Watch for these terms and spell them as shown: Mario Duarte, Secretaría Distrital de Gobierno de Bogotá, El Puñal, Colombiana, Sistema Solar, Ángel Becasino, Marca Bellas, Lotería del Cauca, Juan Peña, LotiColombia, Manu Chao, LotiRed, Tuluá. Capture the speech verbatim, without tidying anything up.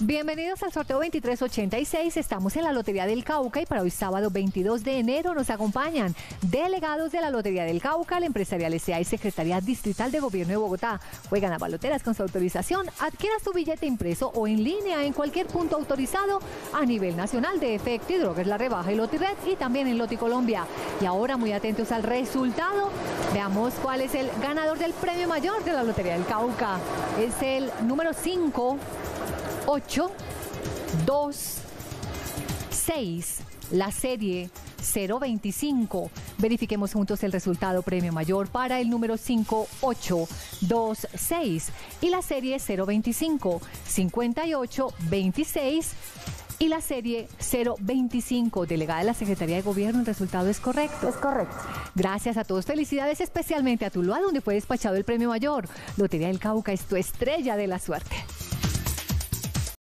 Bienvenidos al sorteo veintitrés ochenta y seis. Estamos en la Lotería del Cauca y para hoy sábado veintidós de enero nos acompañan delegados de la Lotería del Cauca, la empresarial S A y Secretaría Distrital de Gobierno de Bogotá. Juegan a baloteras con su autorización. Adquieras tu billete impreso o en línea en cualquier punto autorizado a nivel nacional de Efecto y Drogas La Rebaja y LotiRed y también en LotiColombia. Y ahora muy atentos al resultado. Veamos cuál es el ganador del premio mayor de la Lotería del Cauca. Es el número cinco ocho dos seis, la serie cero veinticinco. Verifiquemos juntos el resultado premio mayor para el número cinco ocho dos seis y la serie cero veinticinco, cincuenta y ocho veintiséis y la serie cero veinticinco. Delegada de la Secretaría de Gobierno, el resultado es correcto. Es correcto. Gracias a todos. Felicidades especialmente a Tuluá, donde fue despachado el premio mayor. Lotería del Cauca es tu estrella de la suerte.